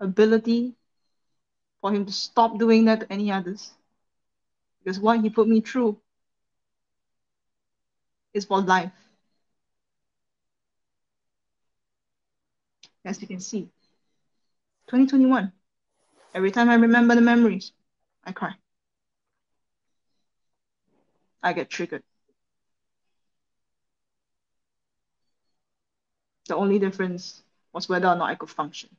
ability for him to stop doing that to any others. Because what he put me through is for life. As you can see, 2021, every time I remember the memories, I cry. I get triggered. The only difference was whether or not I could function.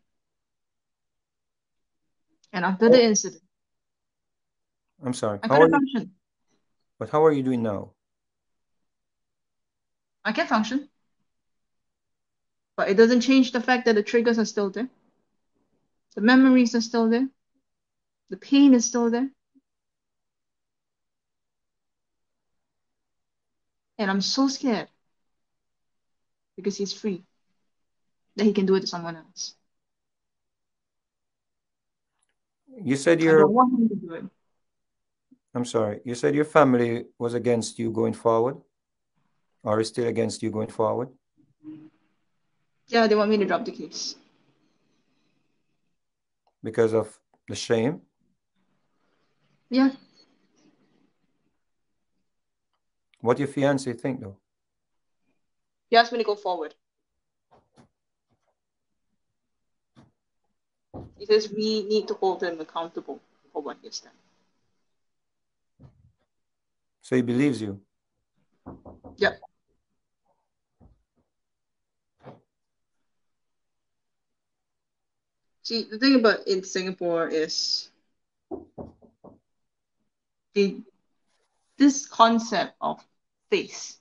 And after the incident, I'm sorry. I couldn't function. But how are you doing now? I can function. But it doesn't change the fact that the triggers are still there. The memories are still there. The pain is still there. And I'm so scared because he's free that he can do it to someone else. You said I don't want him to do it. I'm sorry. You said your family was against you going forward, or is still against you going forward? Yeah, they want me to drop the case. Because of the shame? Yeah. What do your fiancé think, though? He asked me to go forward. He says we need to hold him accountable for what he's done. So he believes you? Yeah. See, the thing about in Singapore is this concept of face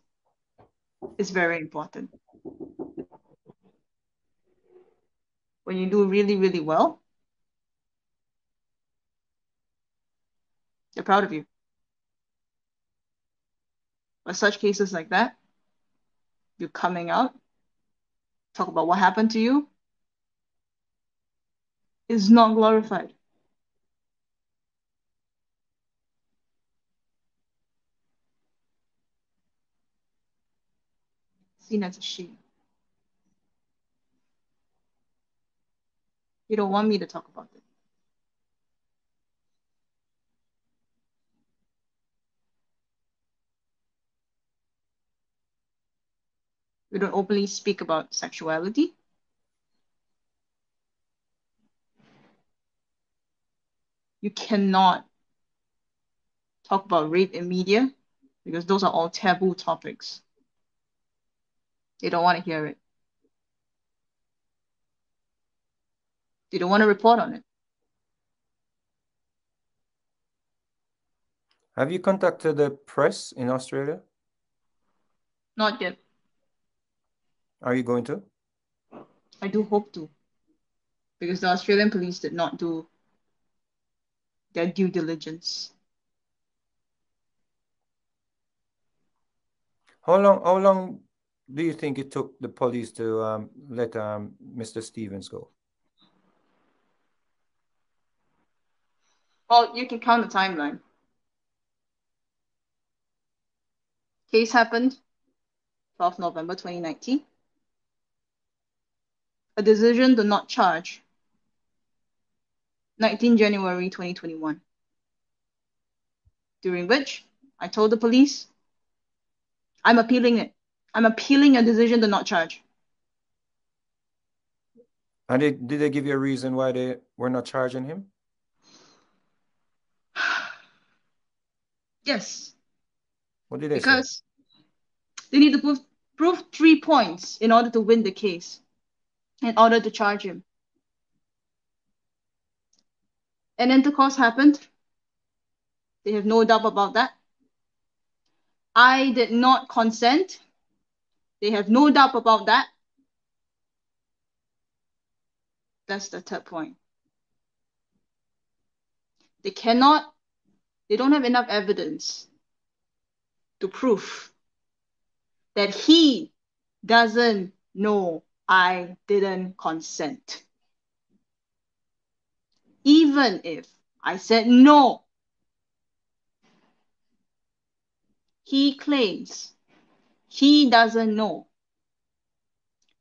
is very important. When you do really, really well, they're proud of you. But such cases like that, you're coming out, talk about what happened to you, is not glorified. Seen as a shame. You don't want me to talk about it. We don't openly speak about sexuality. You cannot talk about rape in media because those are all taboo topics. They don't want to hear it. They don't want to report on it. Have you contacted the press in Australia? Not yet. Are you going to? I do hope to. Because the Australian police did not do their due diligence. How long do you think it took the police to let Mr. Stevens go? Well, you can count the timeline. Case happened 12th November 2019. A decision to not charge 19th January 2021. During which I told the police, I'm appealing it. I'm appealing a decision to not charge. And did they give you a reason why they were not charging him? Yes. What did they say? Because they need to prove 3 points in order to win the case, in order to charge him. An intercourse happened. They have no doubt about that. I did not consent. They have no doubt about that. That's the third point. They don't have enough evidence to prove that he doesn't know I didn't consent. Even if I said no, he claims he doesn't know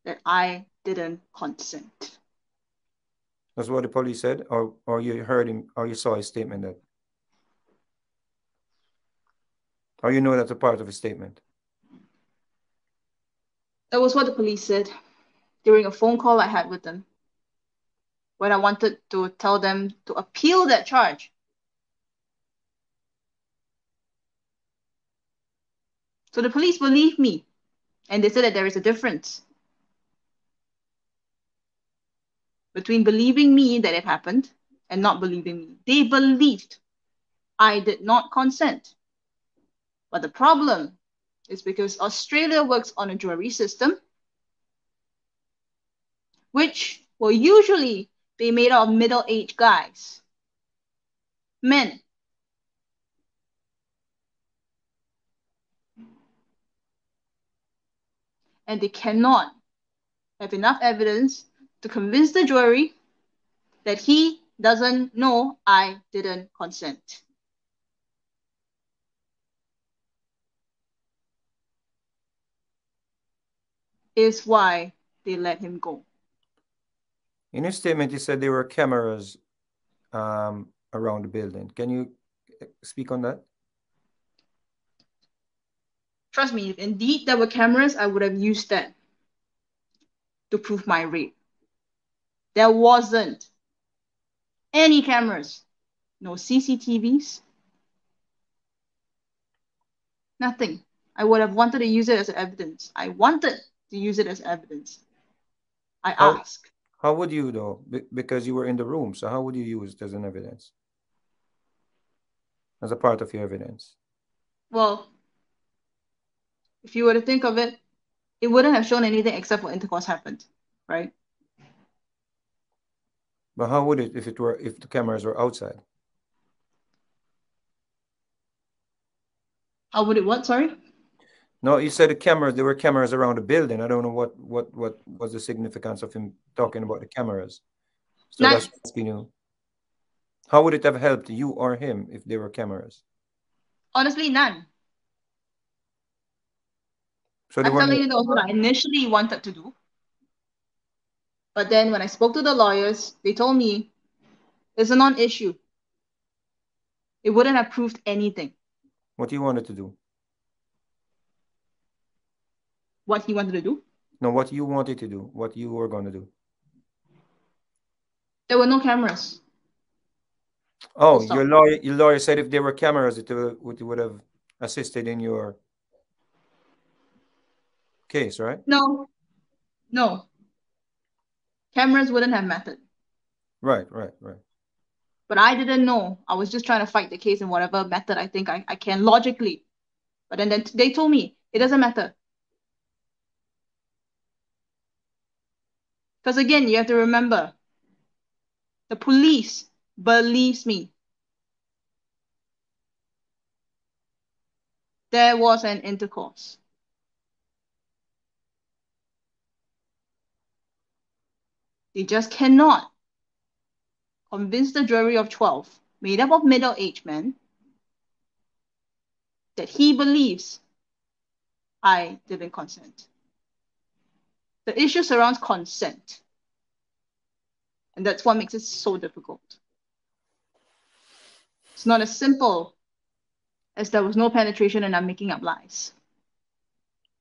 that I didn't consent. That's what the police said, or you heard him, or you saw his statement that, or you know that's a part of his statement. That was what the police said during a phone call I had with them when I wanted to tell them to appeal that charge. So the police believed me, and they said that there is a difference between believing me that it happened and not believing me. They believed I did not consent. But the problem is because Australia works on a jury system, which will usually be made up of middle-aged guys, men. And they cannot have enough evidence to convince the jury that he doesn't know I didn't consent. Is why they let him go. In his statement, he said there were cameras around the building. Can you speak on that? Trust me, if indeed there were cameras, I would have used that to prove my rape. There wasn't any cameras, no CCTVs, nothing. I would have wanted to use it as evidence. I wanted to use it as evidence. I asked. How would you though? Because you were in the room, so how would you use it as an evidence? As a part of your evidence? Well, if you were to think of it, it wouldn't have shown anything except what intercourse happened, right? But how would it if the cameras were outside? How would it what, sorry? No, you said the cameras, there were cameras around the building. I don't know what was the significance of him talking about the cameras. So that's asking you. How would it have helped you or him if there were cameras? Honestly, none. So I'm telling you, that was what I initially wanted to do. But then when I spoke to the lawyers, they told me it's a non-issue. It wouldn't have proved anything. What you wanted to do? What he wanted to do? No, what you wanted to do, what you were going to do. There were no cameras. Oh, your lawyer said if there were cameras, it would have assisted in your case, right? No, no. Cameras wouldn't have mattered. Right, right, right. But I didn't know. I was just trying to fight the case in whatever method I think I can logically. But then they told me, it doesn't matter. Because again, you have to remember, the police believes me. There was an intercourse. They just cannot convince the jury of 12, made up of middle-aged men, that he believes I didn't consent. The issue surrounds consent. And that's what makes it so difficult. It's not as simple as there was no penetration and I'm making up lies.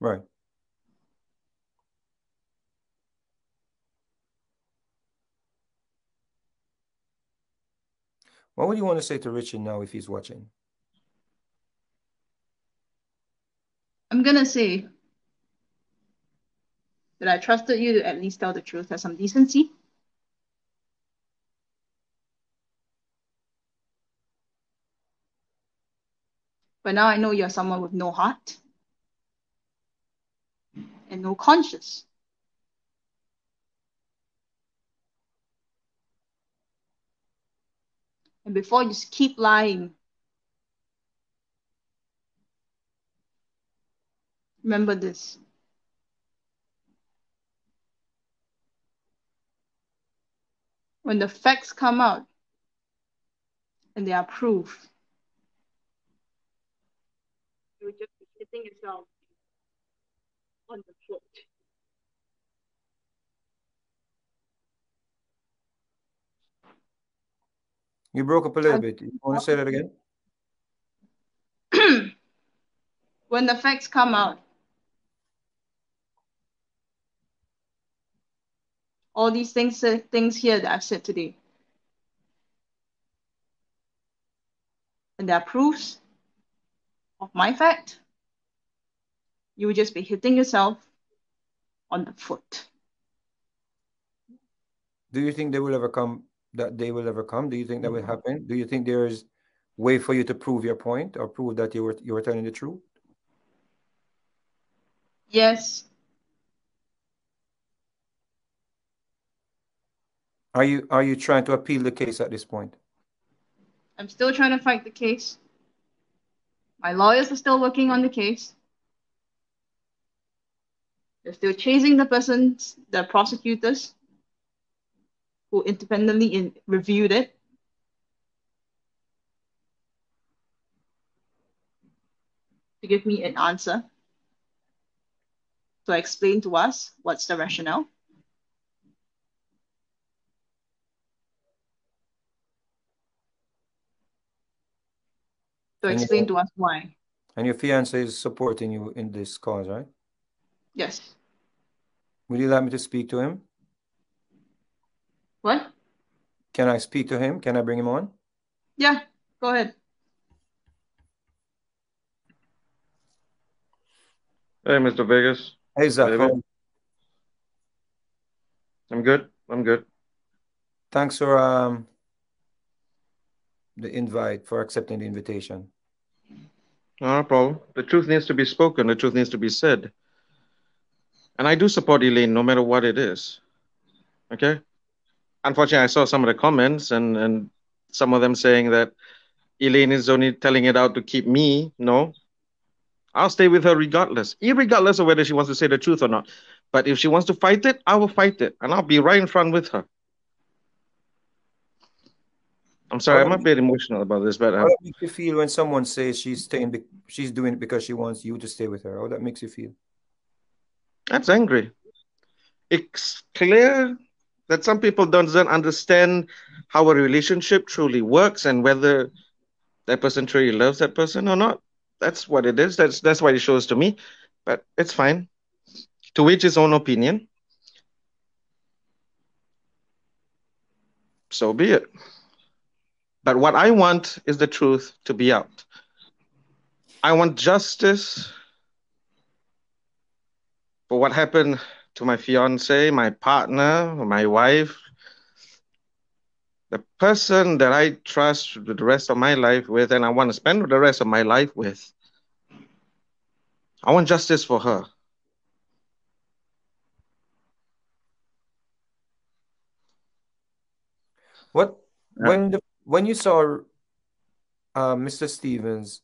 Right. What would you want to say to Richard now if he's watching? I'm going to say that I trusted you to at least tell the truth. Have some decency. But now I know you're someone with no heart and no conscience. And before you keep lying, remember this. When the facts come out and they are proof, you would just be hitting yourself on the foot. You broke up a little bit. You want to say that again? When the facts come out, all these things here that I've said today, and there are proofs of my fact, you would just be hitting yourself on the foot. Do you think they will ever come? That they will ever come? Do you think that will happen? Do you think there is a way for you to prove your point or prove that you were telling the truth? Yes. Are you trying to appeal the case at this point? I'm still trying to fight the case. My lawyers are still working on the case. They're still chasing the prosecutors who independently reviewed it. To give me an answer. To explain to us what's the rationale. To explain to us why. And your fiancé is supporting you in this cause, right? Yes. Would you like me to speak to him? What? Can I speak to him? Can I bring him on? Yeah, go ahead. Hey, Mr. Vegas. Hey, Zach. I'm good. I'm good. Thanks for the invite, for accepting the invitation. No problem. The truth needs to be spoken. The truth needs to be said. And I do support Elaine, no matter what it is. Okay? Unfortunately, I saw some of the comments and some of them saying that Elaine is only telling it out to keep me. No. I'll stay with her regardless. Irregardless of whether she wants to say the truth or not. But if she wants to fight it, I will fight it. And I'll be right in front with her. I'm sorry, I'm a bit emotional about this. But how that makes you feel when someone says she's doing it because she wants you to stay with her? How that makes you feel? That's angry. It's clear that some people don't understand how a relationship truly works and whether that person truly loves that person or not. That's what it is. That's what it shows to me. But it's fine. To each his own opinion. So be it. But what I want is the truth to be out. I want justice for what happened to my fiancé, my partner, my wife, the person that I trust the rest of my life with, and I want to spend the rest of my life with. I want justice for her. What, when you saw Mr. Stevens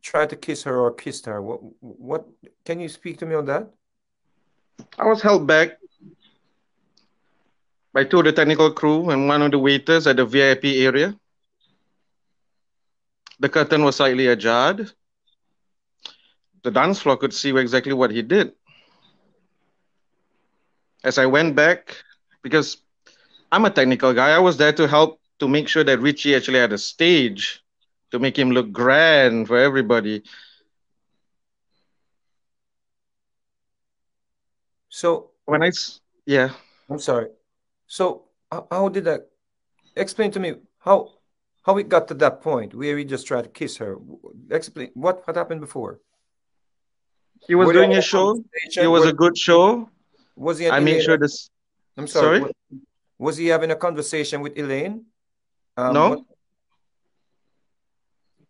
tried to kiss her or kissed her, what can you speak to me on that? I was held back by two of the technical crew and one of the waiters at the VIP area. The curtain was slightly ajar. The dance floor could see exactly what he did. As I went back, because I'm a technical guy, I was there to help to make sure that Richie actually had a stage to make him look grand for everybody. So when I, yeah, I'm sorry. So how did that, explain to me how it got to that point where he just tried to kiss her. Explain what happened before. He was doing a show. It was a good show. Was he? I made sure this. I'm sorry. Was he having a conversation with Elaine? No.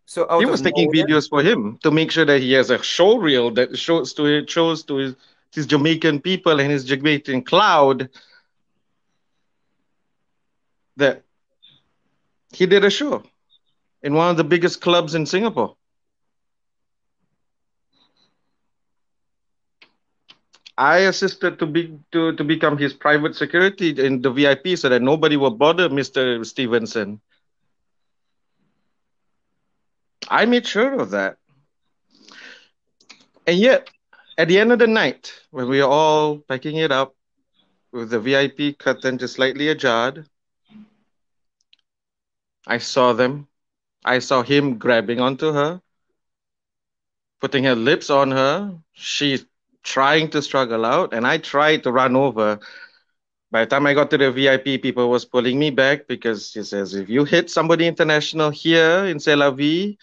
So he was taking videos for him to make sure that he has a show reel that shows to his Jamaican people and his Jamaican crowd that he did a show in one of the biggest clubs in Singapore. I assisted to become his private security in the VIP so that nobody will bother Mr. Stevenson. I made sure of that. And yet, at the end of the night, when we were all packing it up, with the VIP curtain just slightly ajar. I saw them. I saw him grabbing onto her, putting her lips on her. She's trying to struggle out, and I tried to run over. By the time I got to the VIP, people was pulling me back because she says, if you hit somebody international here in C'est La Vie,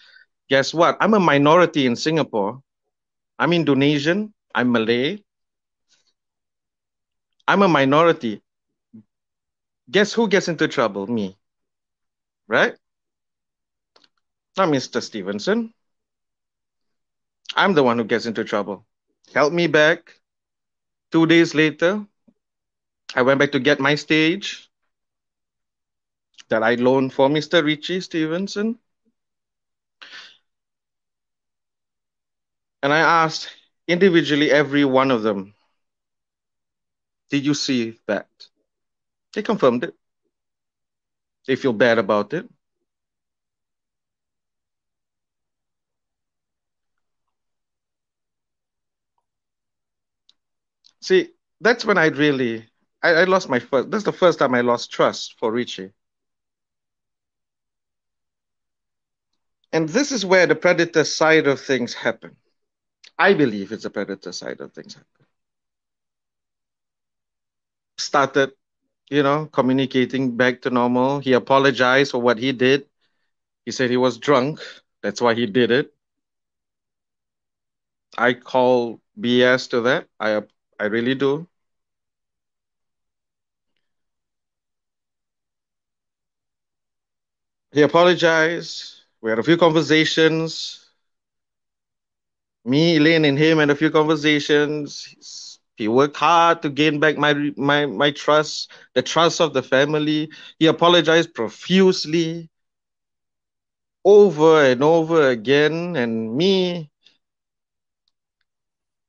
guess what? I'm a minority in Singapore. I'm Indonesian. I'm Malay. I'm a minority. Guess who gets into trouble? Me. Right? Not Mr. Stevenson. I'm the one who gets into trouble. Help me back. 2 days later, I went back to get my stage that I loaned for Mr. Richie Stevenson. And I asked individually every one of them, did you see that? They confirmed it. They feel bad about it. See, that's when I really... I lost my first... That's the first time I lost trust for Richie. And this is where the predator side of things happen. I believe it's the predator side of things happen. Started, communicating back to normal. He apologized for what he did. He said he was drunk. That's why he did it. I call BS to that. I really do. He apologized. We had a few conversations. Me, Elaine, and him had a few conversations. He worked hard to gain back my trust, the trust of the family. He apologized profusely over and over again. And me,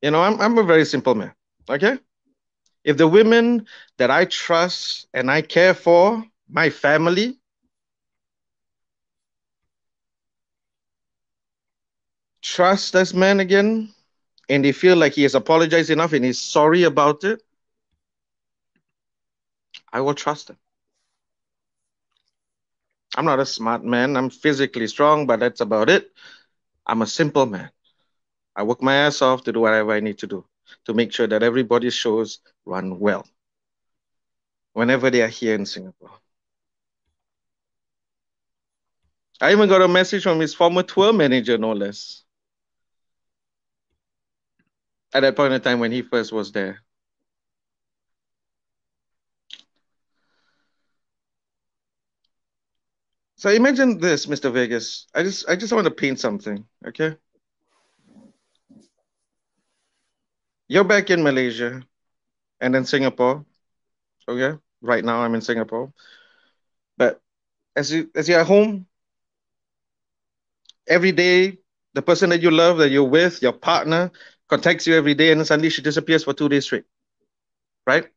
I'm a very simple man, okay? If the women that I trust and I care for, my family, trust this man again, and they feel like he has apologized enough and he's sorry about it, I will trust him. I'm not a smart man. I'm physically strong, but that's about it. I'm a simple man. I work my ass off to do whatever I need to do to make sure that everybody's shows run well whenever they are here in Singapore. I even got a message from his former tour manager, no less. At that point in time when he first was there. So imagine this, Mr. Vegas. I just want to paint something, okay? You're back in Malaysia and in Singapore, okay? Right now I'm in Singapore. But as you're at home, every day, the person that you love, that you're with, your partner, contacts you every day, and then suddenly she disappears for 2 days straight, right?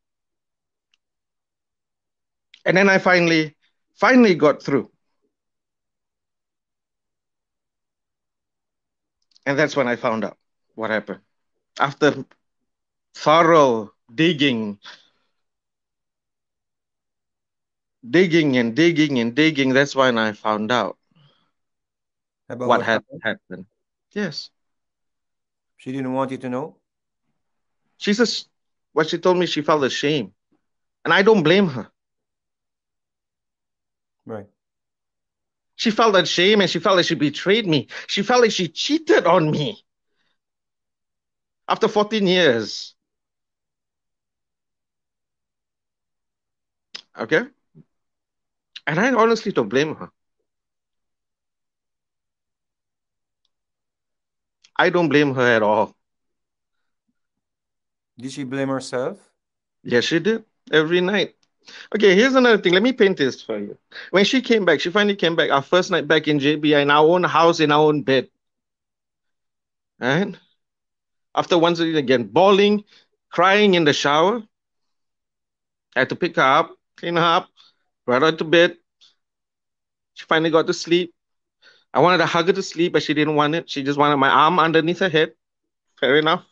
And then I finally got through. And that's when I found out what happened. After thorough digging, that's when I found out. About what happened? Yes. She didn't want you to know? She says, what she told me, she felt ashamed. And I don't blame her. Right. She felt that shame and she felt like she betrayed me. She felt like she cheated on me. After 14 years. Okay? And I honestly don't blame her. I don't blame her at all. Did she blame herself? Yes, she did. Every night. Okay, here's another thing. Let me paint this for you. When she came back, she finally came back. Our first night back in JB, in our own house, in our own bed. Right? After once again, bawling, crying in the shower. I had to pick her up, clean her up, brought her to bed. She finally got to sleep. I wanted to hug her to sleep, but she didn't want it. She just wanted my arm underneath her head. Fair enough.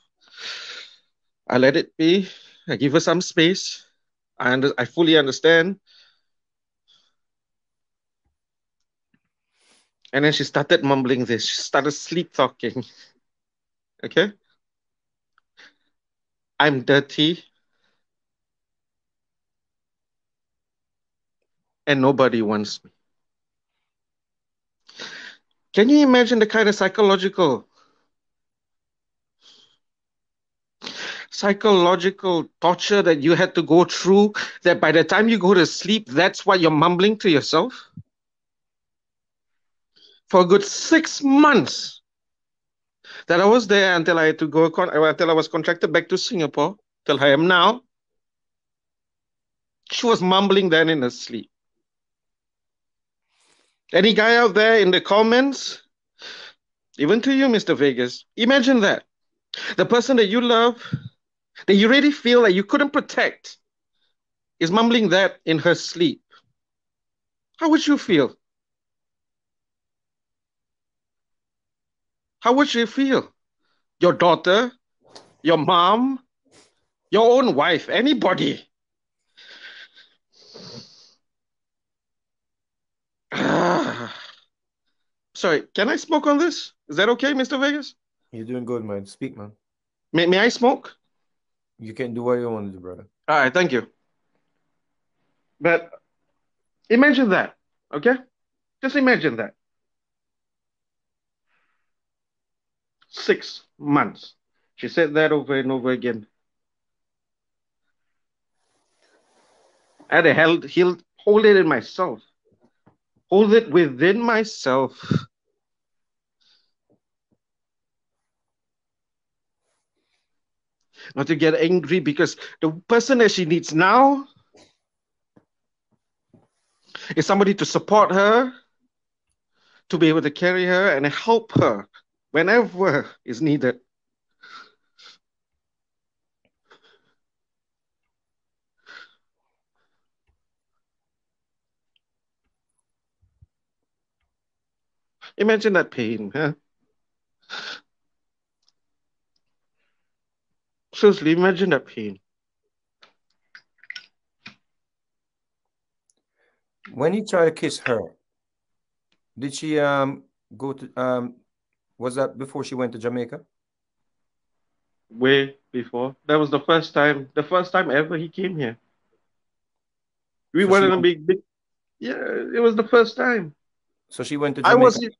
I let it be. I give her some space. I fully understand. And then she started mumbling this. She started sleep talking. Okay? I'm dirty. And nobody wants me. Can you imagine the kind of psychological torture that you had to go through, that by the time you go to sleep, that's what you're mumbling to yourself? For a good 6 months that I was there until I had to go, until I was contracted back to Singapore, till I am now, she was mumbling then in her sleep. Any guy out there in the comments, even to you, Mr. Vegas, imagine that. The person that you love, that you really feel like you couldn't protect, is mumbling that in her sleep. How would you feel? How would you feel? Your daughter, your mom, your own wife, anybody. Sorry, can I smoke on this? Is that okay, Mr. Vegas? You're doing good, man. Speak, man. May I smoke? You can do what you want to do, brother. All right, thank you. But imagine that, okay? Just imagine that. 6 months. She said that over and over again. I had to hold it in myself. Hold it within myself. Not to get angry, because the person that she needs now is somebody to support her, to be able to carry her and help her whenever is needed. Imagine that pain, huh? Seriously, imagine that pain. When you try to kiss her, did she go to was that before she went to Jamaica? Way before. That was the first time ever he came here. We so weren't a big. Yeah, it was the first time. So she went to Jamaica.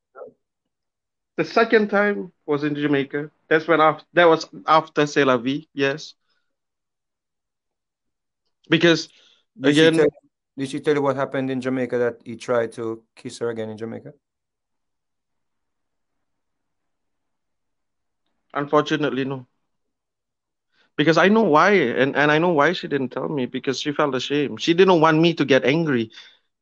The second time was in Jamaica. That's when that was after C'est La Vie, yes. Because again, did she tell you what happened in Jamaica, that he tried to kiss her again in Jamaica? Unfortunately, no. Because I know why, and I know why she didn't tell me, because she felt ashamed. She didn't want me to get angry.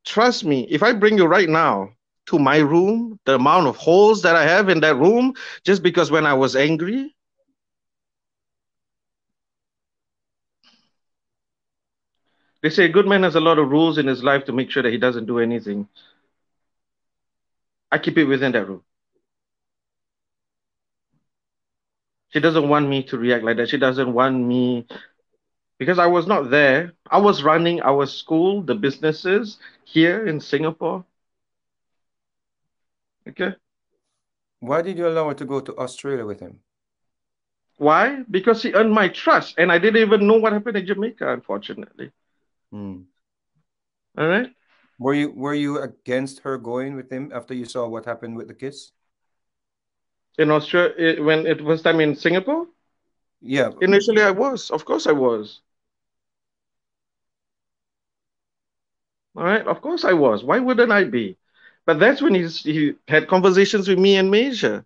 Trust me, if I bring you right now to my room, the amount of holes that I have in that room, just because when I was angry. They say a good man has a lot of rules in his life to make sure that he doesn't do anything. I keep it within that room. She doesn't want me to react like that. She doesn't want me, because I was not there. I was running our school, the businesses here in Singapore. Okay. Why did you allow her to go to Australia with him? Why? Because she earned my trust, and I didn't even know what happened in Jamaica, unfortunately. Mm. All right. Were you against her going with him after you saw what happened with the kiss? In Australia, when it was time in Singapore? Yeah. Initially, I was. Of course, I was. All right. Of course, I was. Why wouldn't I be? But that's when he had conversations with me and Major.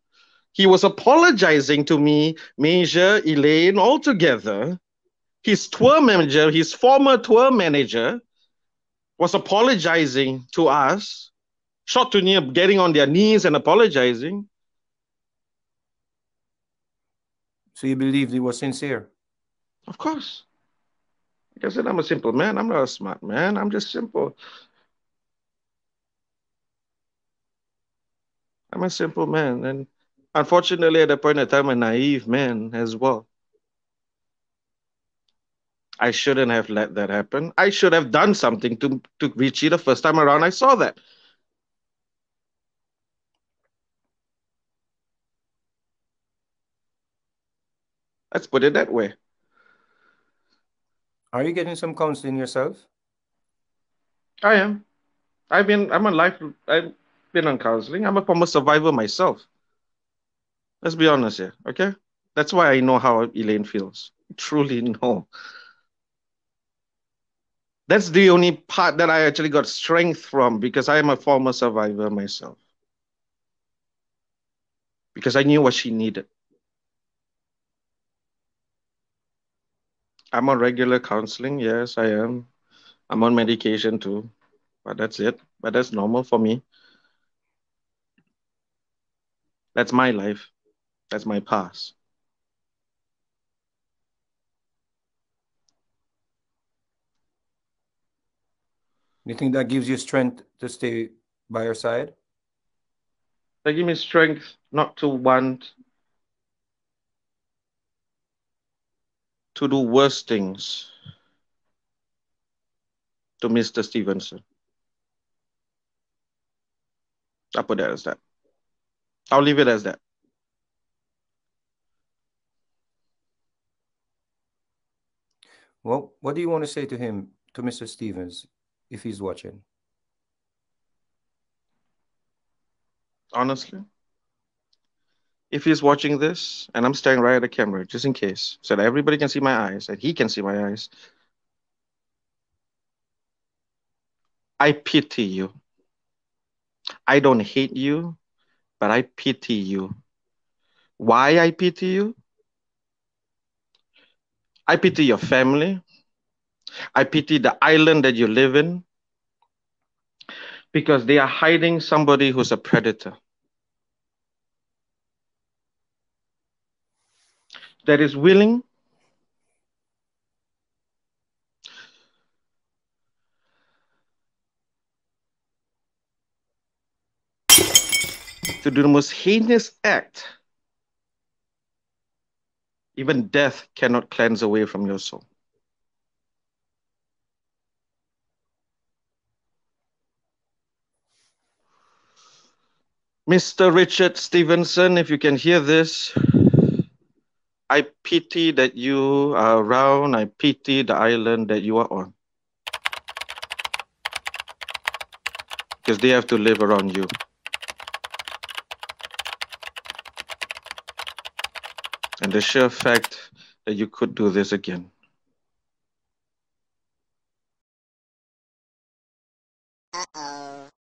He was apologizing to me, Major, Elaine, all together. His tour manager, his former tour manager, was apologizing to us, short to near getting on their knees and apologizing. So you believed he was sincere? Of course. Like I said, I'm a simple man. I'm not a smart man. I'm just simple. I'm a simple man, and unfortunately at that point in time, a naive man as well. I shouldn't have let that happen. I should have done something to Richie the first time around I saw that. Let's put it that way. Are you getting some counseling yourself? I am. I've been on counseling. I'm a former survivor myself. Let's be honest here, okay? That's why I know how Elaine feels. I truly know. That's the only part that I actually got strength from, because I am a former survivor myself. Because I knew what she needed. I'm on regular counseling. Yes, I am. I'm on medication too, but that's it. But that's normal for me. That's my life. That's my past. You think that gives you strength to stay by your side? That gives me strength not to want to do worse things to Mr. Stevenson. I'll put that as that. I'll leave it as that. Well, what do you want to say to him, to Mr. Stevens, if he's watching? Honestly, if he's watching this, and I'm staring right at the camera, just in case, so that everybody can see my eyes, that he can see my eyes, I pity you. I don't hate you, but I pity you. Why I pity you? I pity your family. I pity the island that you live in, because they are hiding somebody who's a predator. That is willing to do the most heinous act even death cannot cleanse away from your soul. Mr. Richard Stevenson, if you can hear this, I pity that you are around. I pity the island that you are on, because they have to live around you. And the sheer fact that you could do this again. Uh-oh.